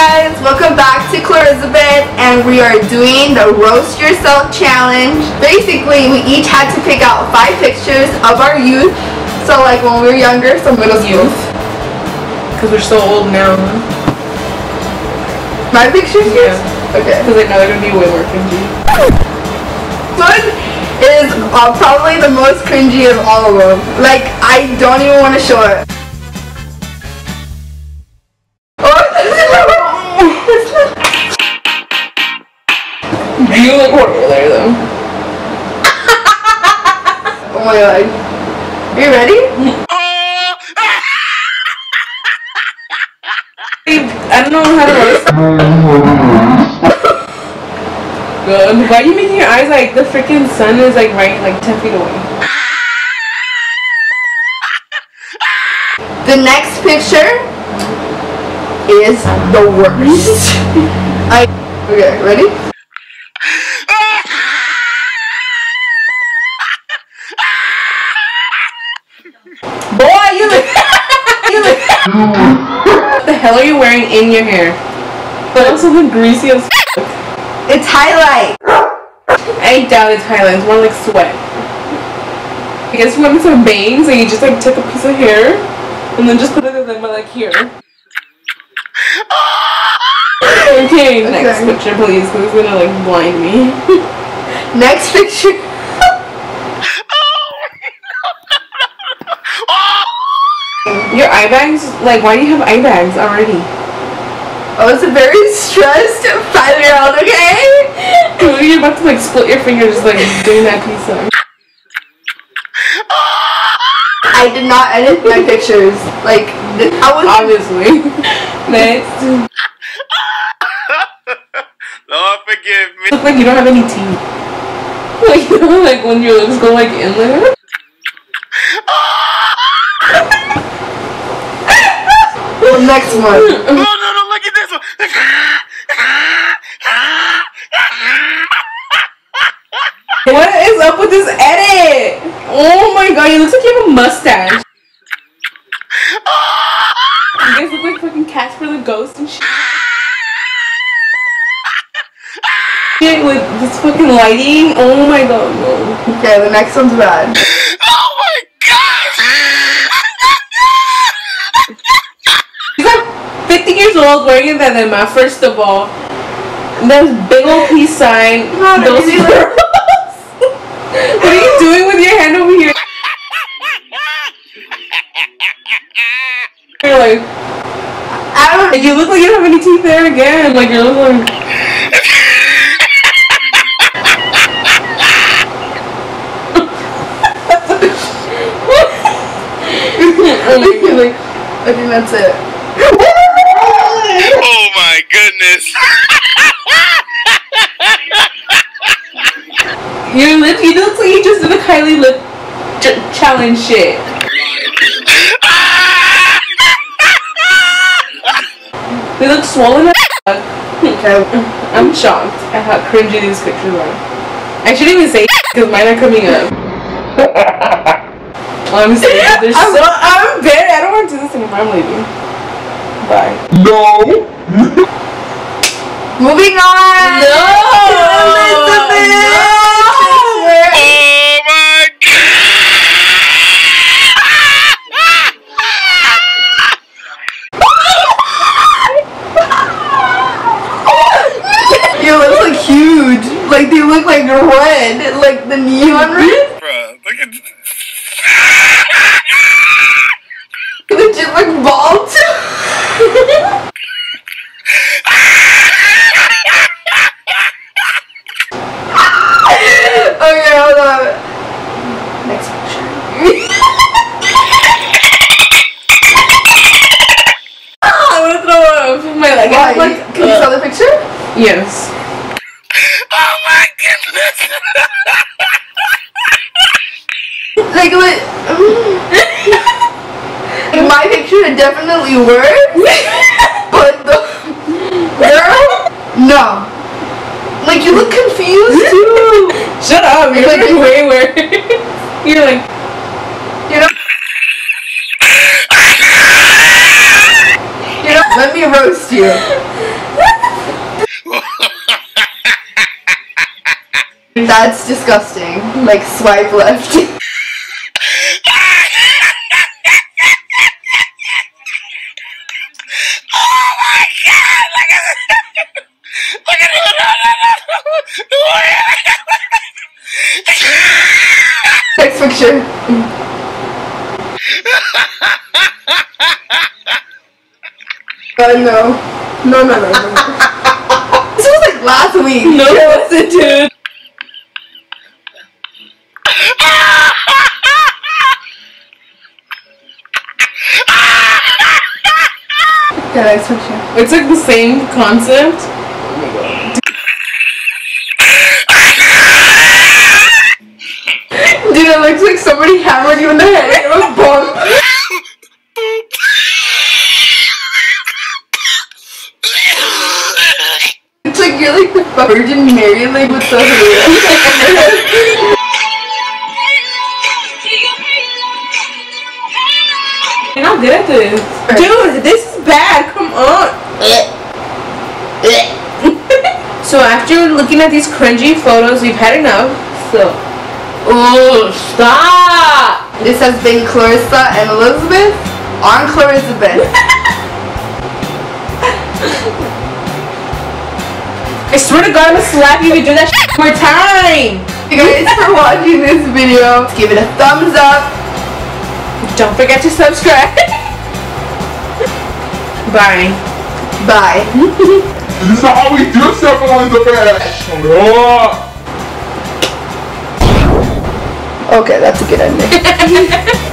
guys, welcome back to Clarizabeth, and we are doing the roast yourself challenge. Basically, we each had to pick out 5 pictures of our youth, so like when we were younger, so middle school. Because we're so old now. My pictures? Yes. Yeah. Okay. Because I know they're going to be way more cringy. This is probably the most cringy of all of them. Like, I don't even want to show it. You look horrible there though. Oh my god. Are you ready? I don't know how to roast. Good. Why are you making your eyes like the freaking sun is like right like 10 feet away? The next picture is the worst. Okay, ready? What the hell are you wearing in your hair? But it's something greasy as f***. It's highlight. I doubt it's highlight. It's more like sweat. I guess you went some bangs and you just like took a piece of hair and then just put it in them like here. Okay, next picture please, because it's gonna like blind me. Next picture. Your eye bags, like why do you have eye bags already? I was a very stressed 5-year-old, okay? You're about to like split your fingers like doing that pizza. I did not edit my pictures. Like, I was obviously. Next. Lord forgive me. Look like you don't have any teeth. Like, you know, like when your lips go like in there. Well, next one. No, no, no, look at this one. What is up with this edit? Oh my god, you look like you have a mustache. You guys look like fucking Casper the Ghost and shit. With this fucking lighting. Oh my god. No. Okay, the next one's bad. Wearing that in my first of all, there's big old peace sign. Those girls. What are you doing with your hand over here? You're like, I don't. Like, you look like you don't have any teeth there again. Like you're looking. Like, like, I think that's it. Oh my goodness! Your lip, you look like you just did a Kylie lip challenge shit. They look swollen as fuck. I'm shocked at how cringy these pictures are. I shouldn't even say because mine are coming up. Honestly, they're so. I'm very. I don't want to do this anymore. I'm leaving. Bye. No. Moving on. No. Elizabeth. No. Oh my god. Your lips look huge. Like they look like red, like the neon red. Bruh, look at. You legit look bald too. Okay, hold on. Next picture. I want to throw up my leg. Like, can you saw the picture? Yes. Oh my goodness! Like what? My picture would definitely work, but the girl, no. Like you look confused too. Shut up! You're like way worse. You're like, you know. Let me roast you. That's disgusting. Like, swipe left. Oh my god! Look at this! Look at this! No. Next picture. No. This was like last week. No, it wasn't, dude. It's like the same concept. Oh my god. Dude, it looks like somebody hammered you in the head with a bomb. It's like you're like the Virgin Mary, like with the hair. You're not good at this. Dude, this is bad. Come on. So after looking at these cringy photos, we've had enough. So, oh, stop. This has been Clarissa and Elizabeth on Clarissabeth. I swear to God, I'm gonna slap you if you do that shit more time. Thank you guys for watching this video. Give it a thumbs up. Don't forget to subscribe. Bye. Bye. This is how we do stuff on the fashion. Okay, that's a good ending.